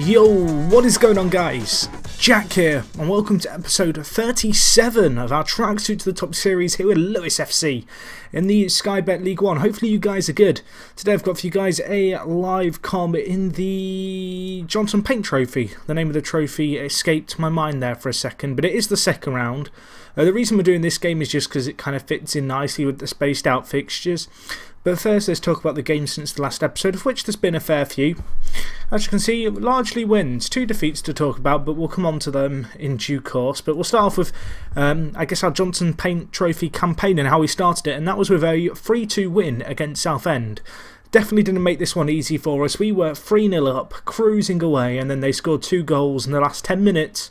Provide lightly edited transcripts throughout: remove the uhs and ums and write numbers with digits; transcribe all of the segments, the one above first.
Yo, what is going on, guys? Jack here, and welcome to episode 37 of our Tracksuit to the Top series here with Lewis FC in the Sky Bet League One. Hopefully you guys are good. Today I've got for you guys a live com in the Johnstone's Paint Trophy. The name of the trophy escaped my mind there for a second, but it is the second round. The reason we're doing this game is just because it kind of fits in nicely with the spaced out fixtures. But first, let's talk about the games since the last episode, of which there's been a fair few. As you can see, largely wins, two defeats to talk about, but we'll come on to them in due course. But we'll start off with, I guess, our Johnstone's Paint Trophy campaign and how we started it, and that was with a 3-2 win against Southend. Definitely didn't make this one easy for us. We were 3-0 up, cruising away, and then they scored two goals in the last 10 minutes.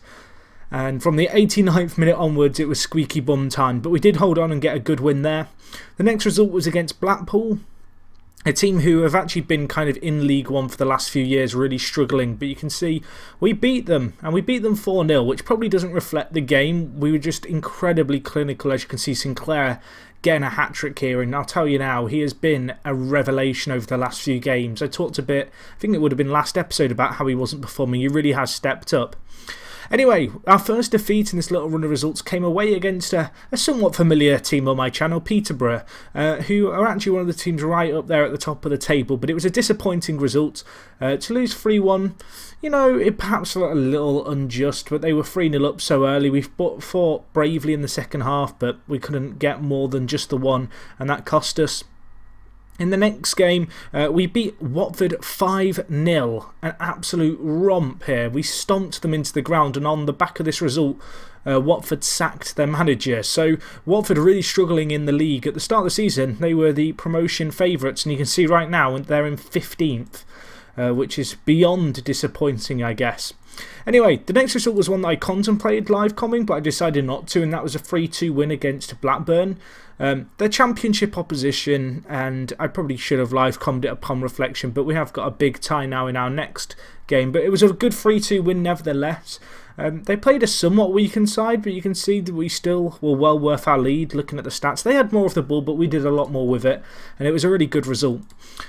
And from the 89th minute onwards, it was squeaky bum time. But we did hold on and get a good win there. The next result was against Blackpool, a team who have actually been kind of in League One for the last few years, really struggling. But you can see we beat them, and we beat them 4-0, which probably doesn't reflect the game. We were just incredibly clinical, as you can see. Sinclair getting a hat-trick here, and I'll tell you now, he has been a revelation over the last few games. I talked a bit, I think it would have been last episode, about how he wasn't performing. He really has stepped up. Anyway, our first defeat in this little run of results came away against a somewhat familiar team on my channel, Peterborough, who are actually one of the teams right up there at the top of the table. But it was a disappointing result. To lose 3-1, you know, it perhaps felt a little unjust, but they were 3-0 up so early. We fought bravely in the second half, but we couldn't get more than just the one, and that cost us. In the next game, we beat Watford 5-0, an absolute romp here. We stomped them into the ground, and on the back of this result, Watford sacked their manager. So Watford really struggling in the league. At the start of the season, they were the promotion favourites, and you can see right now they're in 15th, which is beyond disappointing, I guess. Anyway, the next result was one that I contemplated live coming, but I decided not to, and that was a 3-2 win against Blackburn. Their championship opposition, and I probably should have live commed it upon reflection, but we have got a big tie now in our next game. But it was a good 3-2 win nevertheless. They played a somewhat weakened side, but you can see that we still were well worth our lead looking at the stats. They had more of the ball, but we did a lot more with it, and it was a really good result.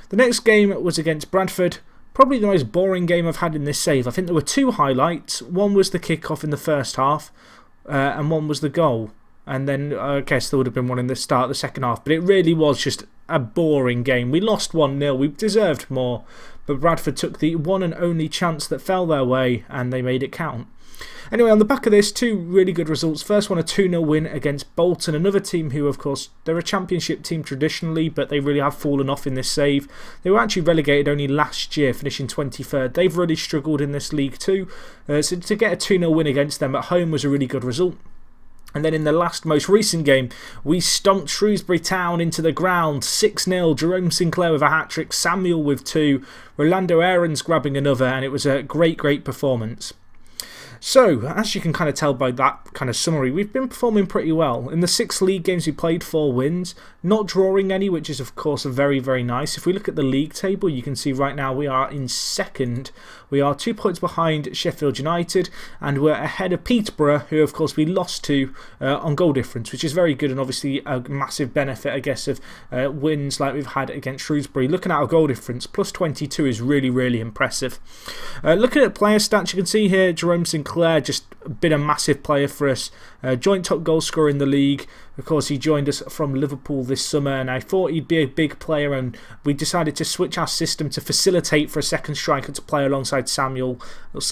The next game was against Bradford. Probably the most boring game I've had in this save. I think there were two highlights. One was the kickoff in the first half, and one was the goal. And then I guess there would have been one in the start of the second half. But it really was just a boring game. We lost 1-0. We deserved more. But Bradford took the one and only chance that fell their way, and they made it count. Anyway, on the back of this, two really good results. First one, a 2-0 win against Bolton, another team who, of course, they're a championship team traditionally, but they really have fallen off in this save. They were actually relegated only last year, finishing 23rd. They've really struggled in this league too, so to get a 2-0 win against them at home was a really good result. And then in the last, most recent game, we stomped Shrewsbury Town into the ground, 6-0, Jerome Sinclair with a hat-trick, Samuel with two, Rolando Aarons grabbing another, and it was a great, great performance. So, as you can kind of tell by that kind of summary, we've been performing pretty well. In the 6 league games we played, 4 wins, not drawing any, which is of course very, very nice. If we look at the league table, you can see right now we are in second. We are 2 points behind Sheffield United, and we're ahead of Peterborough, who of course we lost to on goal difference, which is very good and obviously a massive benefit, I guess, of wins like we've had against Shrewsbury. Looking at our goal difference, plus 22 is really, really impressive. Looking at player stats, you can see here Jerome Sinclair just been a massive player for us. Joint top goal scorer in the league. Of course, he joined us from Liverpool this summer, and I thought he'd be a big player, and we decided to switch our system to facilitate for a second striker to play alongside Samuel.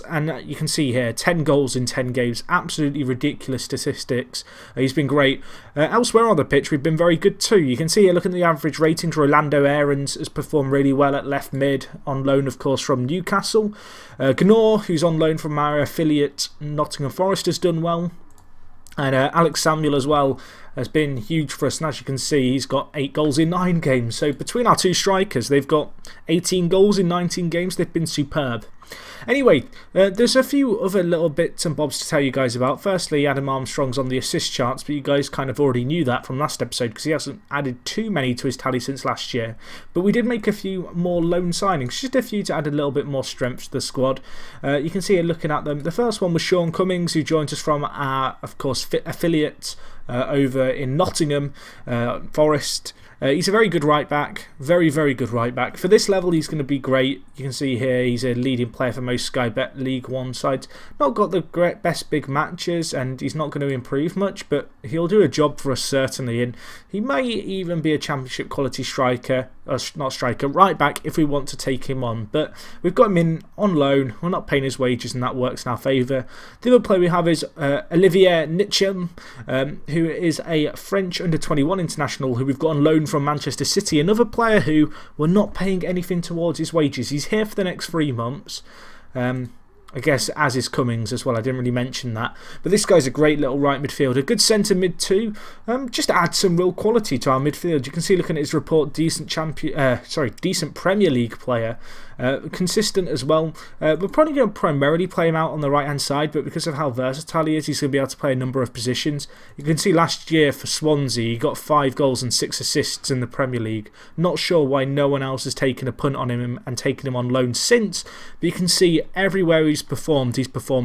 And you can see here, 10 goals in 10 games. Absolutely ridiculous statistics. He's been great. Elsewhere on the pitch, we've been very good too. You can see here, looking at the average ratings, Rolando Aarons has performed really well at left mid, on loan, of course, from Newcastle. Gnor, who's on loan from our affiliate Nottingham Forest, has done well. And Alex Samuel as well has been huge for us. And as you can see, he's got 8 goals in 9 games. So between our two strikers, they've got 18 goals in 19 games. They've been superb. Anyway, there's a few other little bits and bobs to tell you guys about. Firstly, Adam Armstrong's on the assist charts, but you guys kind of already knew that from last episode because he hasn't added too many to his tally since last year. But we did make a few more loan signings, just a few to add a little bit more strength to the squad. You can see here looking at them. The first one was Sean Cummings, who joined us from our, of course, affiliate over in Nottingham Forest. He's a very good right back, very good right back. For this level he's going to be great. You can see here he's a leading player for most Sky Bet League One sides. Not got the best big matches and he's not going to improve much, but he'll do a job for us certainly, and he may even be a championship quality striker, right back if we want to take him on. But we've got him in on loan, we're not paying his wages and that works in our favour. The other player we have is Olivier Ntcham, who is a French under-21 international who we've got on loan from Manchester City, another player who we're not paying anything towards his wages. He's here for the next 3 months, I guess, as is Cummings as well. I didn't really mention that, but this guy's a great little right midfielder, good centre mid too. Just add some real quality to our midfield. You can see, looking at his report, decent decent Premier League player, consistent as well. We're probably going to primarily play him out on the right hand side, but because of how versatile he is, he's going to be able to play a number of positions. You can see last year for Swansea he got 5 goals and 6 assists in the Premier League. Not sure why no one else has taken a punt on him and taken him on loan since, but you can see everywhere he's performed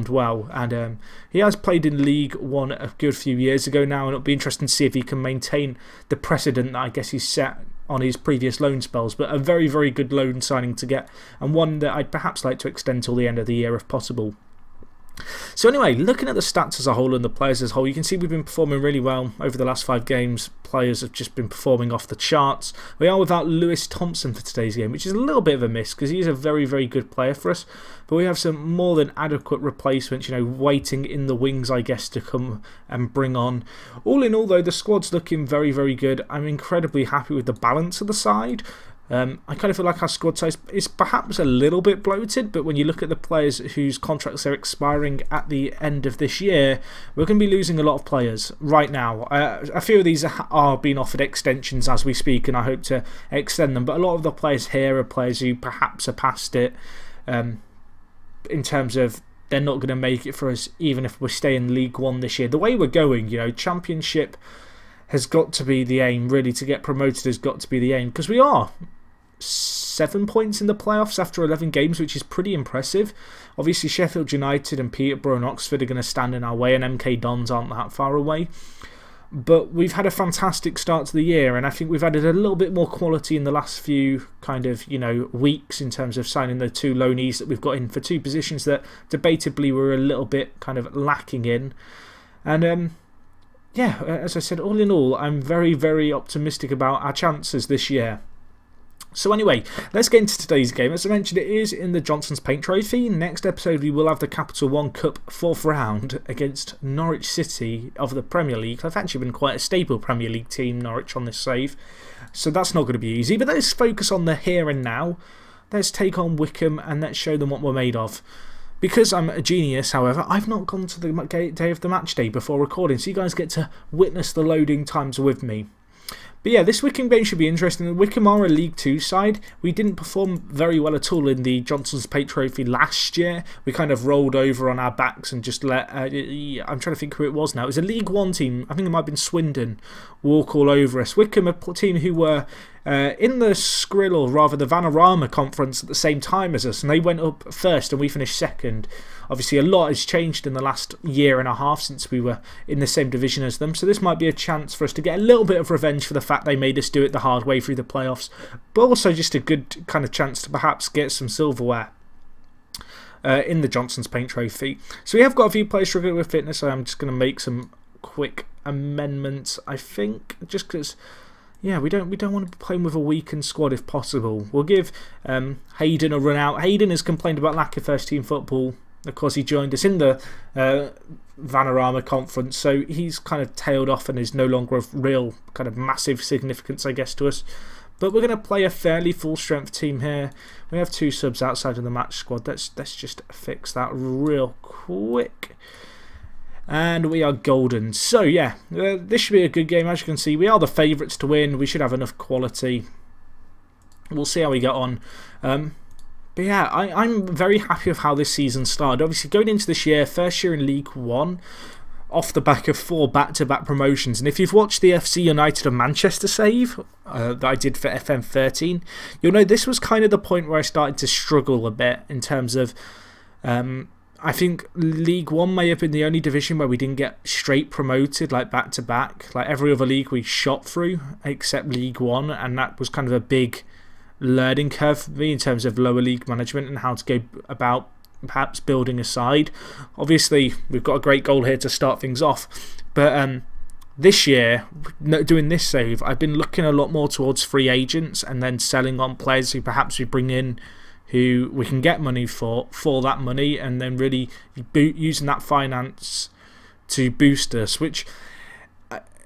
well, and he has played in League One a good few years ago now, and it'll be interesting to see if he can maintain the precedent that I guess he's set on his previous loan spells. But a very good loan signing to get, and one that I'd perhaps like to extend till the end of the year if possible. So anyway, looking at the stats as a whole and the players as a whole, you can see we've been performing really well over the last 5 games. Players have just been performing off the charts. We are without Lewis Thompson for today's game, which is a little bit of a miss because he is a very good player for us. But we have some more than adequate replacements, you know, waiting in the wings, I guess, to come and bring on. All in all, though, the squad's looking very good. I'm incredibly happy with the balance of the side. I kind of feel like our squad size is perhaps a little bit bloated, but when you look at the players whose contracts are expiring at the end of this year, we're going to be losing a lot of players right now. A few of these are being offered extensions as we speak, and I hope to extend them, but a lot of the players here are players who perhaps are past it, in terms of they're not going to make it for us even if we stay in League One this year. The way we're going, you know, Championship has got to be the aim, really. To get promoted has got to be the aim, because we are 7 points in the playoffs after 11 games, which is pretty impressive. Obviously Sheffield United and Peterborough and Oxford are going to stand in our way, and MK Dons aren't that far away. But we've had a fantastic start to the year, and I think we've added a little bit more quality in the last few kind of, you know, weeks in terms of signing the 2 loanees that we've got in for 2 positions that debatably we're a little bit kind of lacking in. And yeah, as I said, all in all, I'm very optimistic about our chances this year. So anyway, let's get into today's game. As I mentioned, it is in the Johnstone's Paint Trophy. Next episode, we will have the Capital One Cup 4th round against Norwich City of the Premier League. They've actually been quite a stable Premier League team, Norwich, on this save. So that's not going to be easy. But let's focus on the here and now. Let's take on Wickham and let's show them what we're made of. Because I'm a genius, however, I've not gone to the day of the match day before recording, so you guys get to witness the loading times with me. But yeah, this Wickham game should be interesting. Wickham are a League 2 side. We didn't perform very well at all in the Johnstone's Paint Trophy last year. We kind of rolled over on our backs and just let... I'm trying to think who it was now. It was a League 1 team. I think it might have been Swindon. Walk all over us. Wickham, a team who were in the Skrill, or rather the Vanarama conference at the same time as us. And they went up first and we finished second. Obviously a lot has changed in the last year and a half since we were in the same division as them. So this might be a chance for us to get a little bit of revenge for the fact they made us do it the hard way through the playoffs, but also just a good kind of chance to perhaps get some silverware in the Johnstone's Paint Trophy. So we have got a few players struggling with fitness, so I'm just going to make some quick amendments, I think, just because... yeah, we don't want to be playing with a weakened squad if possible. We'll give Hayden a run out. Hayden has complained about lack of first team football. Of course, he joined us in the Vanarama conference, so he's kind of tailed off and is no longer of real kind of massive significance, I guess, to us. But we're going to play a fairly full-strength team here. We have 2 subs outside of the match squad. Let's just fix that real quick. And we are golden. So yeah, this should be a good game. As you can see, we are the favourites to win. We should have enough quality. We'll see how we get on. But yeah, I'm very happy with how this season started. Obviously, going into this year, first year in League One, off the back of 4 back-to-back promotions. And if you've watched the FC United of Manchester save that I did for FM13, you'll know this was kind of the point where I started to struggle a bit in terms of... I think League One may have been the only division where we didn't get straight promoted, like back to back. Like every other league we shot through except League One, and that was kind of a big learning curve for me in terms of lower league management and how to go about perhaps building a side. Obviously, we've got a great goal here to start things off, but this year, doing this save, I've been looking a lot more towards free agents and then selling on players who perhaps we bring in who we can get money for that money, and then really using that finance to boost us, which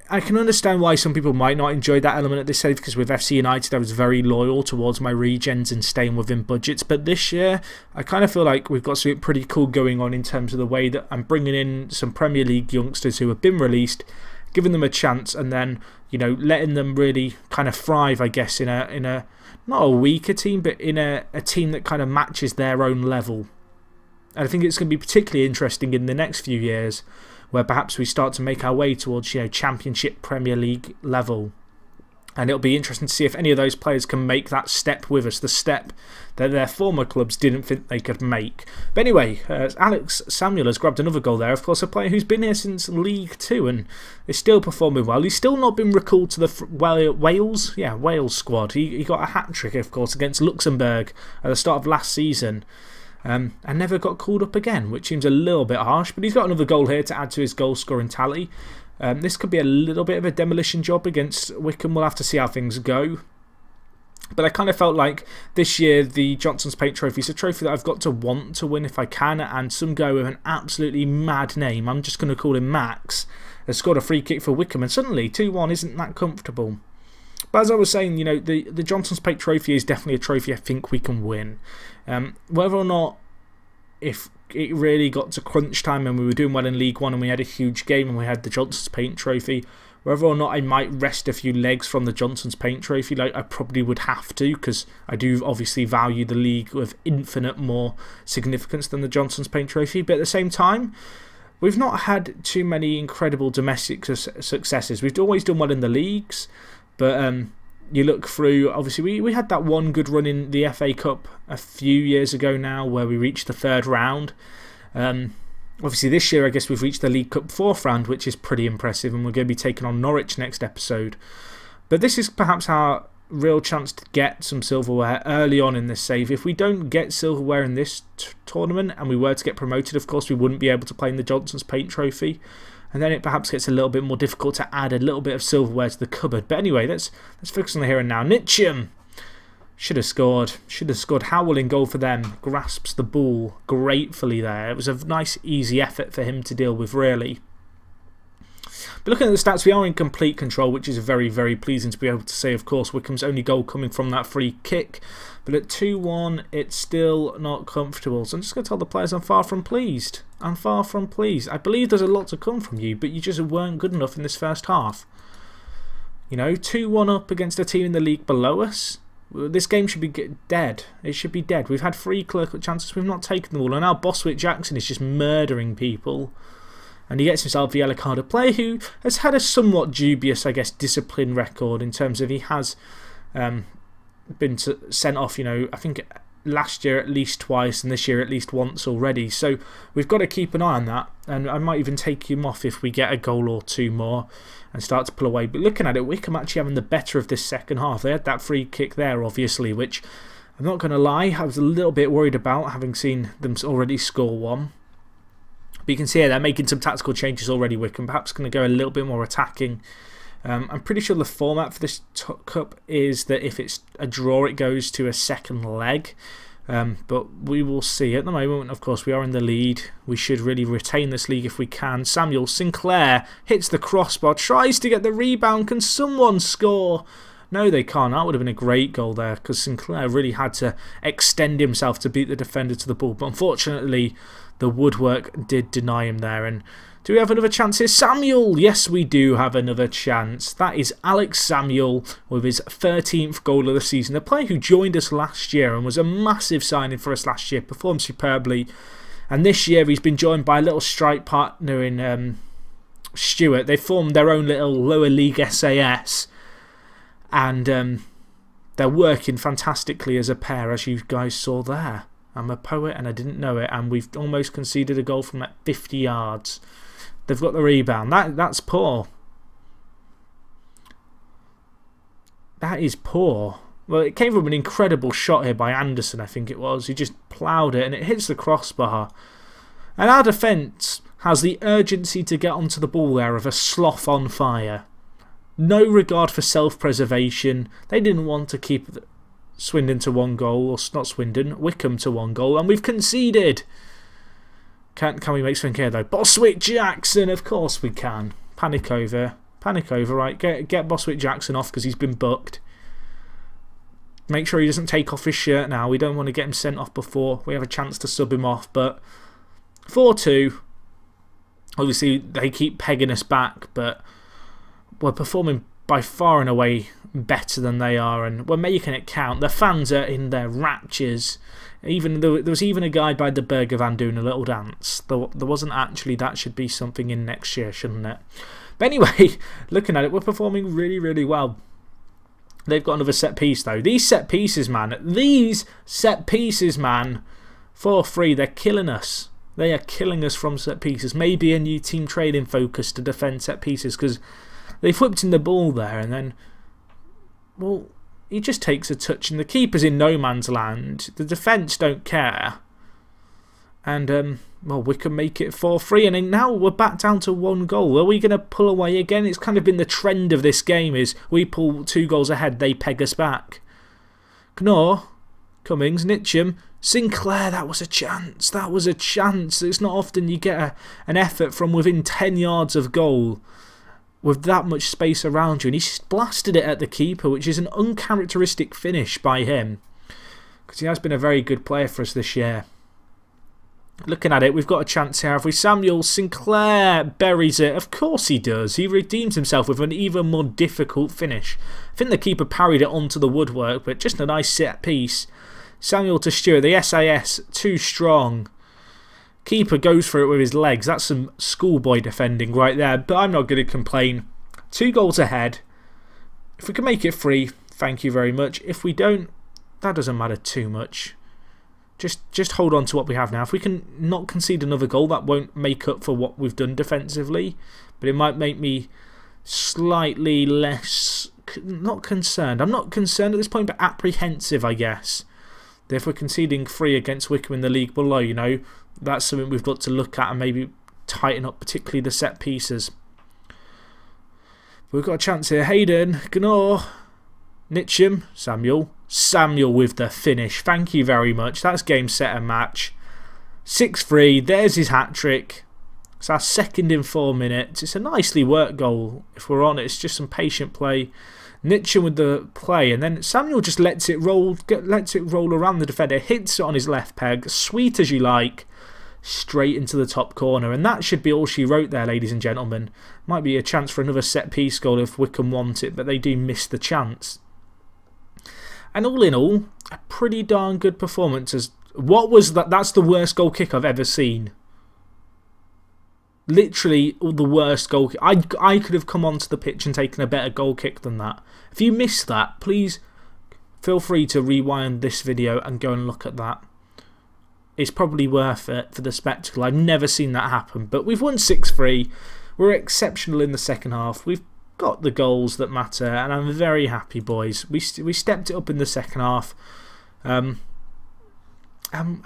I can understand why some people might not enjoy that element at this stage, because with FC United I was very loyal towards my regens and staying within budgets, but this year I kind of feel like we've got something pretty cool going on in terms of the way that I'm bringing in some Premier League youngsters who have been released, giving them a chance, and then, you know, letting them really kind of thrive, I guess, in a not a weaker team, but in a team that kind of matches their own level. And I think it's going to be particularly interesting in the next few years, where perhaps we start to make our way towards, you know, Championship, Premier League level. And it'll be interesting to see if any of those players can make that step with us, the step that their former clubs didn't think they could make. But anyway, Alex Samuel has grabbed another goal there. Of course, a player who's been here since League Two and is still performing well. He's still not been recalled to the Wales squad. He got a hat-trick, of course, against Luxembourg at the start of last season. And never got called up again, which seems a little bit harsh. But he's got another goal here to add to his goal-scoring tally. This could be a little bit of a demolition job against Wickham. We'll have to see how things go. But I kind of felt like this year the Johnstone's Paint Trophy is a trophy that I've got to want to win if I can. And some guy with an absolutely mad name, I'm just going to call him Max, has scored a free kick for Wickham. And suddenly 2-1 isn't that comfortable. But as I was saying, you know, the Johnstone's Paint Trophy is definitely a trophy I think we can win. Whether or not, if it really got to crunch time and we were doing well in League One and we had a huge game and we had the Johnstone's Paint Trophy, whether or not I might rest a few legs from the Johnstone's Paint Trophy, like I probably would have to, because I do obviously value the league with infinite more significance than the Johnstone's Paint Trophy. But at the same time, we've not had too many incredible domestic successes. We've always done well in the leagues, but you look through, obviously we had that one good run in the FA Cup a few years ago now where we reached the third round. Obviously this year I guess we've reached the League Cup fourth round, which is pretty impressive, and we're going to be taking on Norwich next episode. But this is perhaps our real chance to get some silverware early on in this save. If we don't get silverware in this tournament and we were to get promoted, of course we wouldn't be able to play in the Johnstone's Paint Trophy. And then it perhaps gets a little bit more difficult to add a little bit of silverware to the cupboard. But anyway, let's focus on the here and now. Ntcham should have scored. Should have scored. Howell in goal for them. Grasps the ball gratefully there. It was a nice, easy effort for him to deal with, really. But looking at the stats, we are in complete control, which is very, very pleasing to be able to say. Of course, Wickham's only goal coming from that free kick. But at 2-1, it's still not comfortable. So I'm just going to tell the players I'm far from pleased. I'm far from pleased. I believe there's a lot to come from you, but you just weren't good enough in this first half. You know, 2-1 up against a team in the league below us. This game should be dead. It should be dead. We've had three clear-cut chances. We've not taken them all. And now Bostwick-Jackson is just murdering people. And he gets himself the yellow card, a player who has had a somewhat dubious, I guess, discipline record in terms of he has been sent off, you know, I think last year at least twice and this year at least once already. So we've got to keep an eye on that. And I might even take him off if we get a goal or two more and start to pull away. But looking at it, Wickham actually having the better of this second half. They had that free kick there, obviously, which I'm not going to lie, I was a little bit worried about, having seen them already score one. But you can see here they're making some tactical changes already, Wickham. Perhaps going to go a little bit more attacking. I'm pretty sure the format for this cup is that if it's a draw, it goes to a second leg. But we will see. At the moment, of course, we are in the lead. We should really retain this league if we can. Samuel Sinclair hits the crossbar, tries to get the rebound. Can someone score? No, they can't. That would have been a great goal there, because Sinclair really had to extend himself to beat the defender to the ball. But unfortunately, the woodwork did deny him there. And do we have another chance here? Samuel! Yes, we do have another chance. That is Alex Samuel with his 13th goal of the season. A player who joined us last year and was a massive signing for us last year. Performed superbly. And this year he's been joined by a little strike partner in Stewart. They formed their own little lower league SAS. And they're working fantastically as a pair, as you guys saw there. I'm a poet and I didn't know it, and we've almost conceded a goal from at 50 yards. They've got the rebound. That's poor. That is poor. Well, it came from an incredible shot here by Anderson, I think it was. He just ploughed it and it hits the crossbar. And our defence has the urgency to get onto the ball there of a sloth on fire. No regard for self-preservation. They didn't want to keep Swindon to one goal, or not Swindon, Wickham to one goal, and we've conceded. Can we make something here though? Bostwick-Jackson, of course we can. Panic over, right? Get Bostwick-Jackson off because he's been booked. Make sure he doesn't take off his shirt now. We don't want to get him sent off before we have a chance to sub him off. But 4-2. Obviously, they keep pegging us back, but we're performing by far and away better than they are, and we're making it count. The fans are in their raptures. Even though there was even a guy by the Bergevin doing a little dance. There wasn't actually. That should be something in next year, shouldn't it? But anyway, looking at it, we're performing really, really well. They've got another set piece though. These set pieces, man. 4-3. They're killing us. They are killing us from set pieces. Maybe a new team training focus to defend set pieces, because they whipped in the ball there, and then, well, he just takes a touch, and the keeper's in no man's land. The defence don't care, and well, we can make it 4-3, and now we're back down to one goal. Are we going to pull away again? It's kind of been the trend of this game: is we pull two goals ahead, they peg us back. Gnor, Cummings, Ntcham, Sinclair. That was a chance. That was a chance. It's not often you get an effort from within 10 yards of goal with that much space around you, and he blasted it at the keeper, which is an uncharacteristic finish by him, because he has been a very good player for us this year. Looking at it, we've got a chance here, have we? Samuel, Sinclair buries it. Of course he does. He redeems himself with an even more difficult finish. I think the keeper parried it onto the woodwork, but just a nice set piece. Samuel to Stewart, the SAS too strong. Keeper goes for it with his legs. That's some schoolboy defending right there, but I'm not going to complain. Two goals ahead. If we can make it 3, thank you very much. If we don't, that doesn't matter too much. Just hold on to what we have now. If we can not concede another goal, that won't make up for what we've done defensively, but it might make me slightly less, not concerned. I'm not concerned at this point, but apprehensive, I guess. If we're conceding 3 against Wickham in the league below, you know, that's something we've got to look at and maybe tighten up, particularly the set pieces. We've got a chance here. Hayden, Gnor, Ntcham, Samuel. Samuel with the finish. Thank you very much. That's game, set and match. 6-3. There's his hat-trick. It's our second in 4 minutes. It's a nicely worked goal, if we're honest. It's just some patient play. Ntcham with the play, and then Samuel just lets it roll around the defender, hits it on his left peg, sweet as you like, straight into the top corner. And that should be all she wrote there, ladies and gentlemen. Might be a chance for another set-piece goal if Wickham want it, but they do miss the chance. And all in all, a pretty darn good performance. What was that? That's the worst goal kick I've ever seen. Literally the worst goal kick. I could have come onto the pitch and taken a better goal kick than that. If you missed that, please feel free to rewind this video and go and look at that. It's probably worth it for the spectacle. I've never seen that happen. But we've won 6-3. We're exceptional in the second half. We've got the goals that matter, and I'm very happy, boys. We stepped it up in the second half.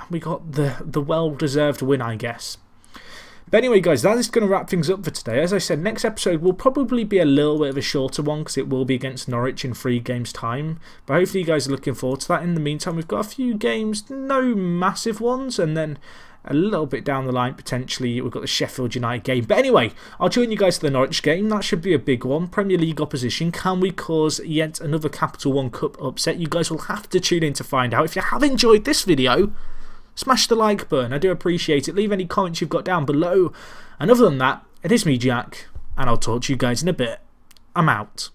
We got the well-deserved win, I guess. But anyway, guys, that is going to wrap things up for today. As I said, next episode will probably be a little bit of a shorter one because it will be against Norwich in 3 games' time. But hopefully you guys are looking forward to that. In the meantime, we've got a few games, no massive ones, and then a little bit down the line, potentially, we've got the Sheffield United game. But anyway, I'll join you guys for the Norwich game. That should be a big one. Premier League opposition. Can we cause yet another Capital One Cup upset? You guys will have to tune in to find out. If you have enjoyed this video, smash the like button, I do appreciate it. Leave any comments you've got down below. And other than that, it is me, Jack, and I'll talk to you guys in a bit. I'm out.